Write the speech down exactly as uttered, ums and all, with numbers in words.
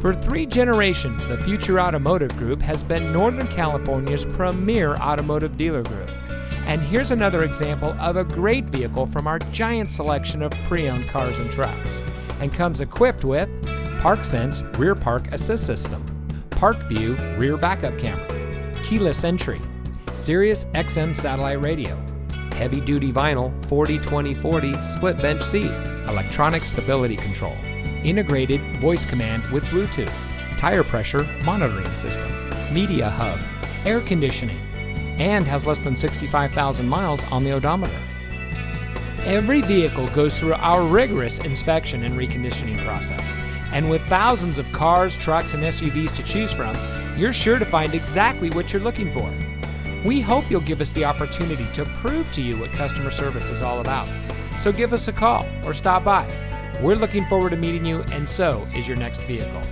For three generations, the Future Automotive Group has been Northern California's premier automotive dealer group. And here's another example of a great vehicle from our giant selection of pre-owned cars and trucks. And comes equipped with ParkSense Rear Park Assist System, ParkView Rear Backup Camera, Keyless Entry, Sirius X M Satellite Radio, Heavy Duty Vinyl forty twenty forty Split Bench Seat, Electronic Stability Control, Integrated Voice Command with Bluetooth, Tire Pressure Monitoring System, Media Hub, Air Conditioning, and has less than sixty-five thousand miles on the odometer. Every vehicle goes through our rigorous inspection and reconditioning process. And with thousands of cars, trucks, and S U Vs to choose from, you're sure to find exactly what you're looking for. We hope you'll give us the opportunity to prove to you what customer service is all about. So give us a call or stop by. We're looking forward to meeting you, and so is your next vehicle.